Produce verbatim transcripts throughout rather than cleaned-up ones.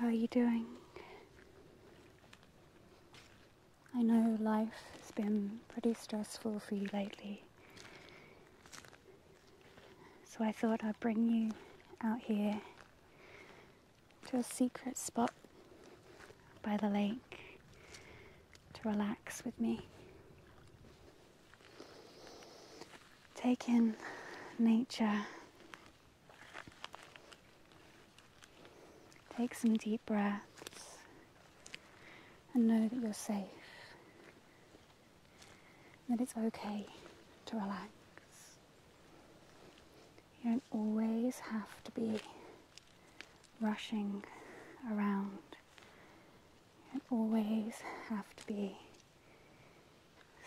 How are you doing? I know life has been pretty stressful for you lately, so I thought I'd bring you out here to a secret spot by the lake to relax with me. Take in nature. Take some deep breaths and know that you're safe, that it's okay to relax. You don't always have to be rushing around. You don't always have to be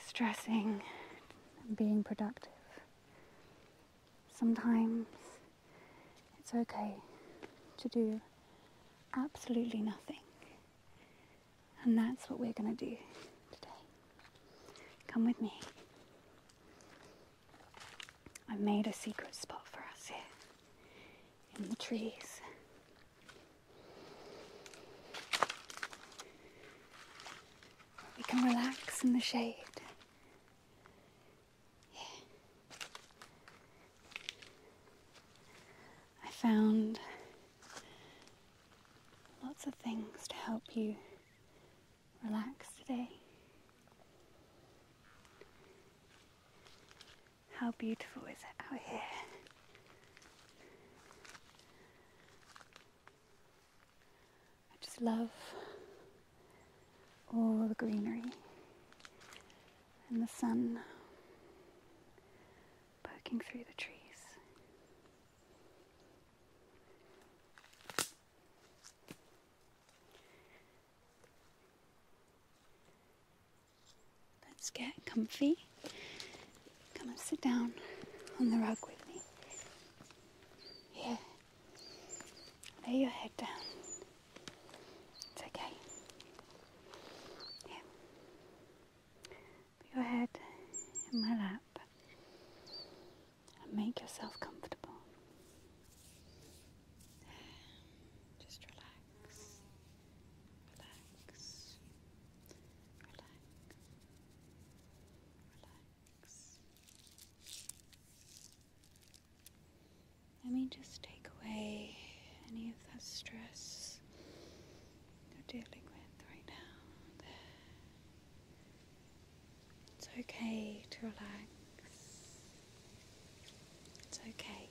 stressing and being productive. Sometimes it's okay to do absolutely nothing, and that's what we're going to do today. Come with me. I made a secret spot for us here in the trees. We can relax in the shade. Yeah. I found lots of things to help you relax today. How beautiful is it out here? I just love all the greenery and the sun poking through the trees. Let's get comfy. Come and sit down on the rug with me. Here. Lay your head down. It's okay. Here. Put your head in my lap and make yourself comfortable. Just relax. Just take away any of that stress you're dealing with right now. There. It's okay to relax. It's okay.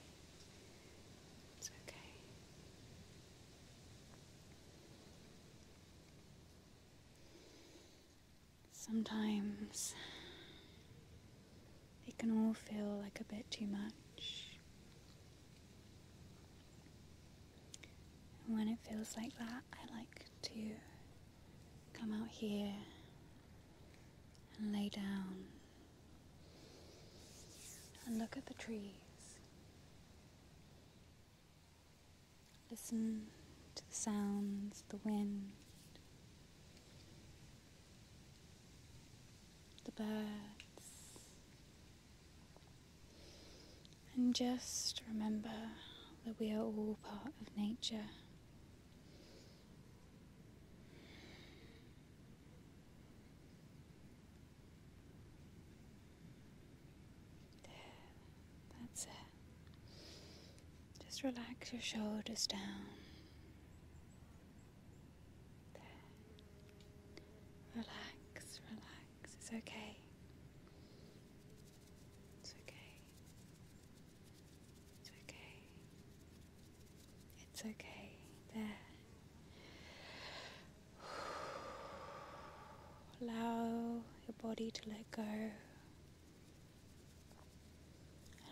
It's okay. Sometimes it can all feel like a bit too much. When it feels like that, I like to come out here and lay down and look at the trees. Listen to the sounds, the wind, the birds, and just remember that we are all part of nature. Just relax your shoulders down. There. Relax, relax. It's okay. It's okay. It's okay. It's okay. There. Allow your body to let go.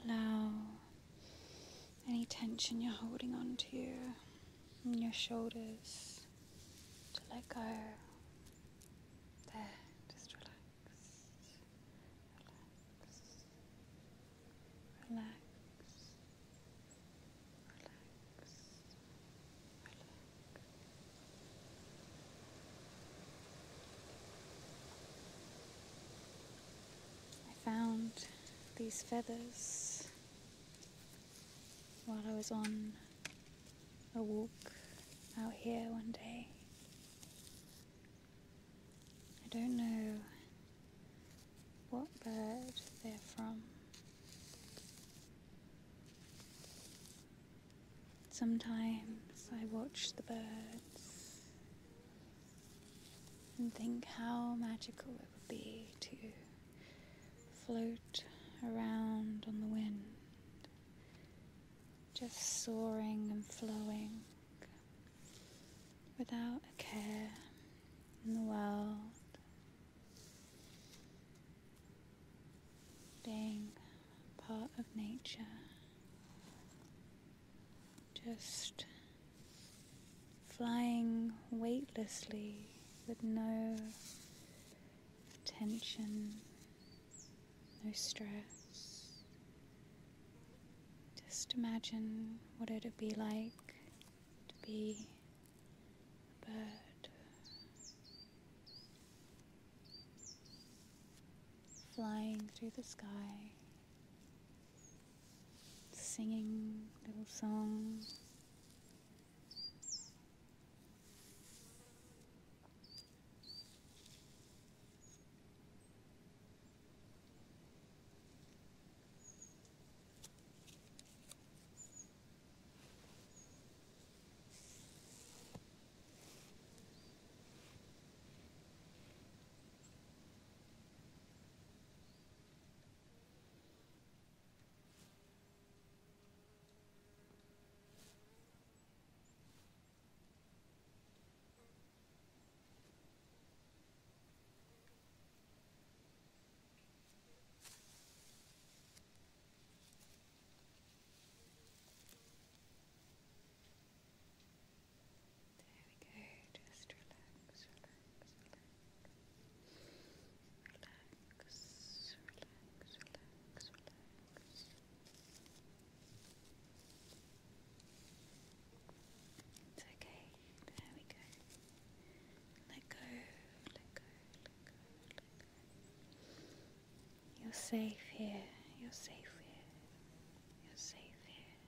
Allow any tension you're holding on to in your shoulders to let go. There, just relax, relax, relax, relax, relax. I found these feathers while I was on a walk out here one day. I don't know what bird they're from. Sometimes I watch the birds and think how magical it would be to float around on the wind, just soaring and flowing without a care in the world, being part of nature, just flying weightlessly with no tension, no stress. Just imagine what it would be like to be a bird, flying through the sky, singing little songs, safe here, you're safe here, you're safe here,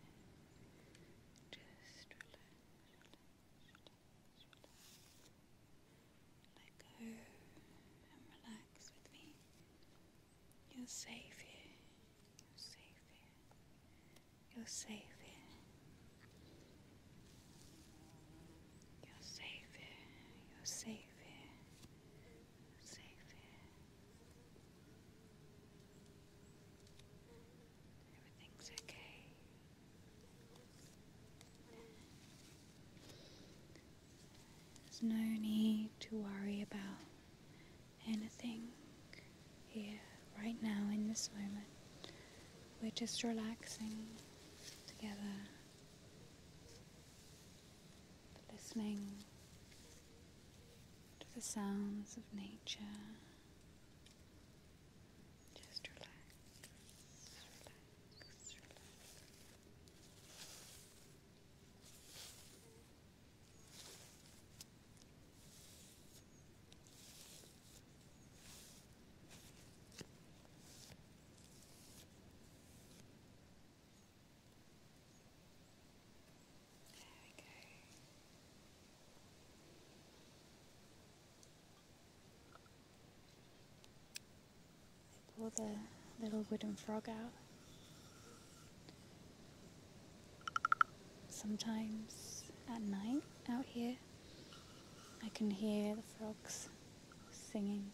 just relax, relax, relax, relax, let go and relax with me, you're safe here, you're safe here, you're safe. There's no need to worry about anything here, right now, in this moment. We're just relaxing together, listening to the sounds of nature. Just relax, relax, relax. Pull the little wooden frog out. Sometimes at night out here I can hear the frogs singing.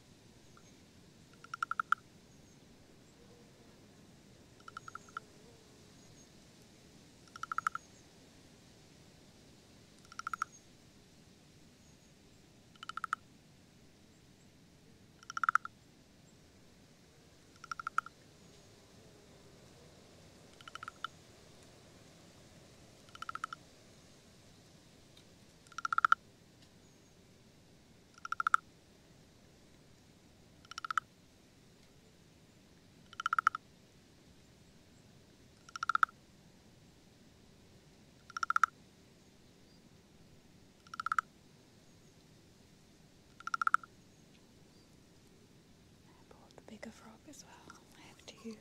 A frog as well. I have two.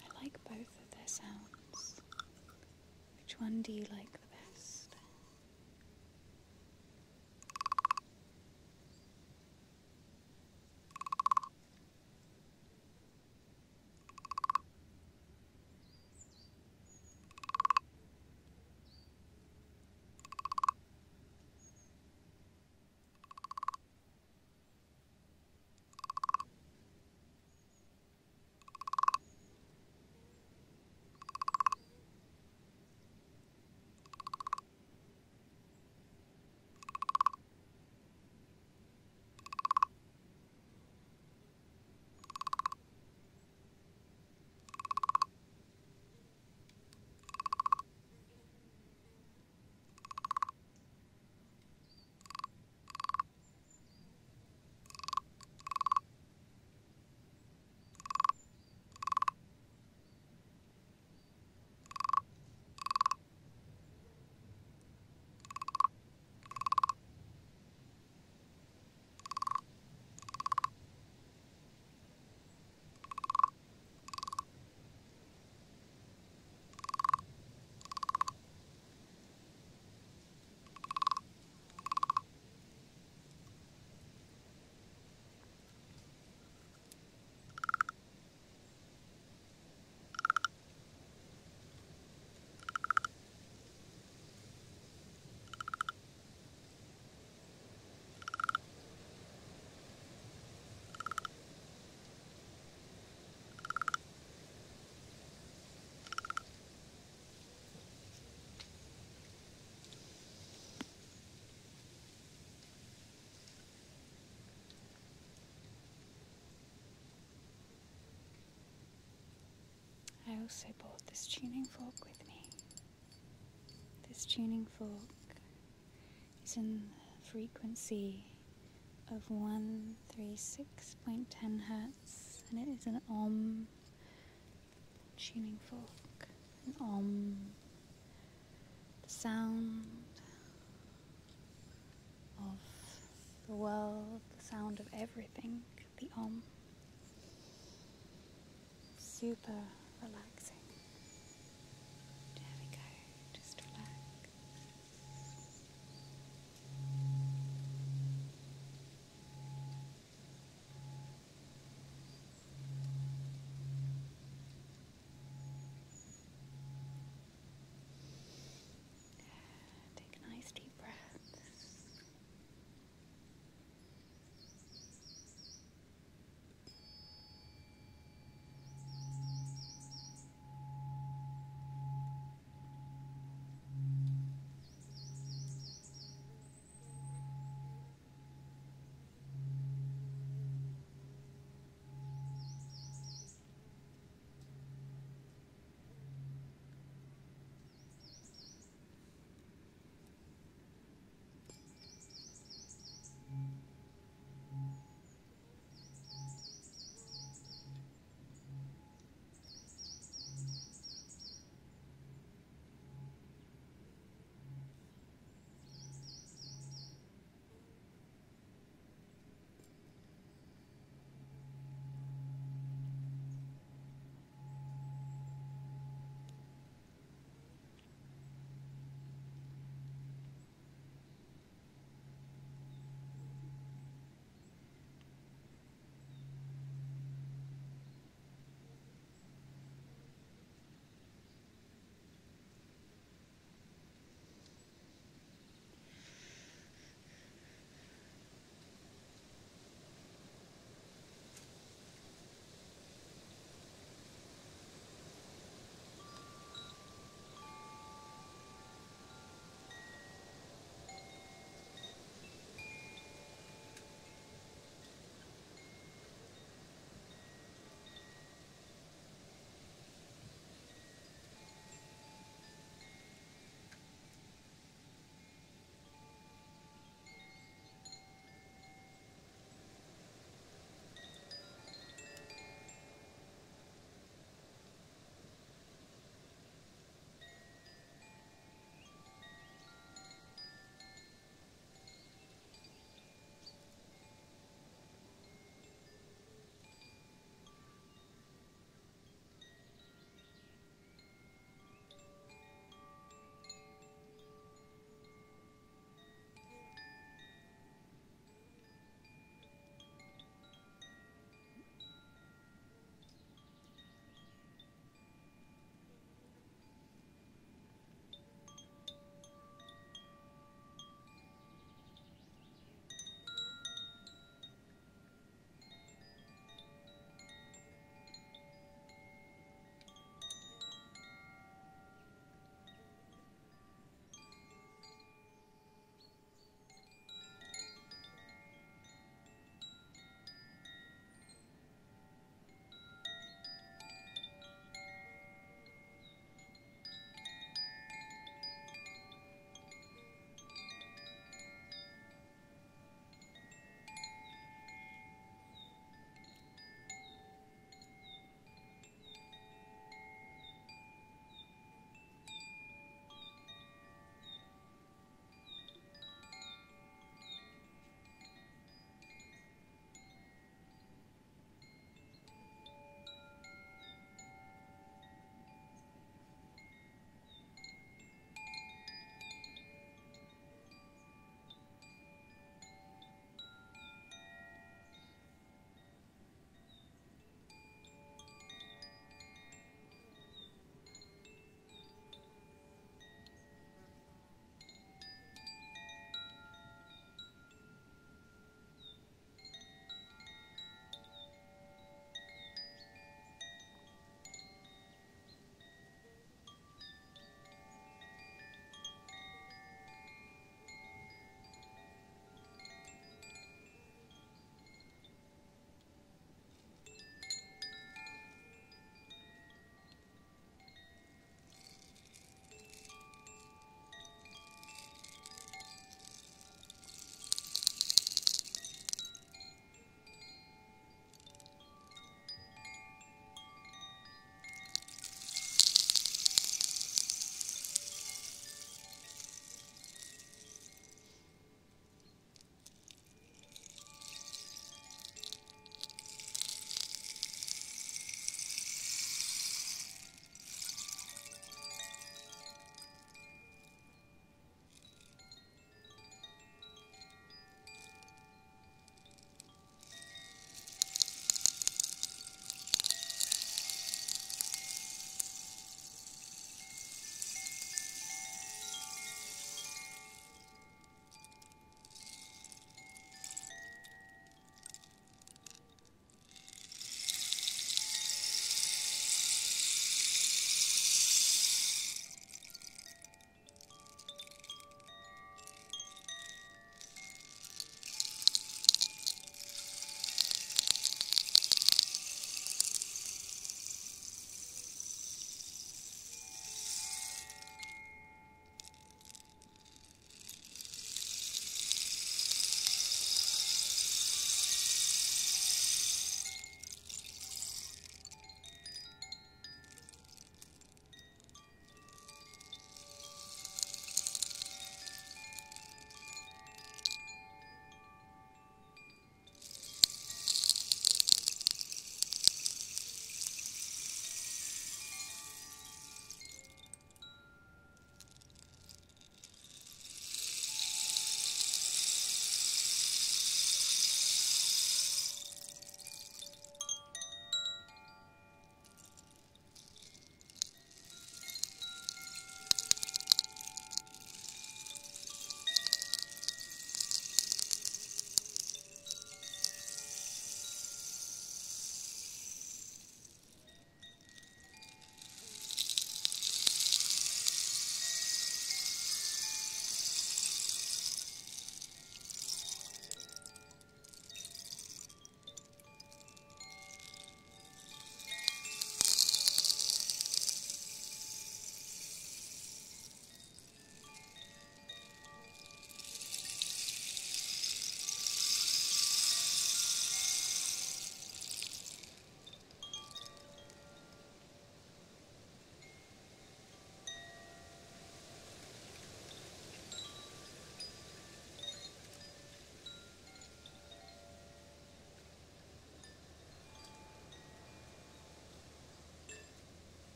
I like both of their sounds, which Which one do you like the best? I also bought this tuning fork with me. This tuning fork is in the frequency of one thirty-six point one zero hertz, and it is an ohm tuning fork. An ohm. The sound of the world, the sound of everything, the ohm. Super relaxing.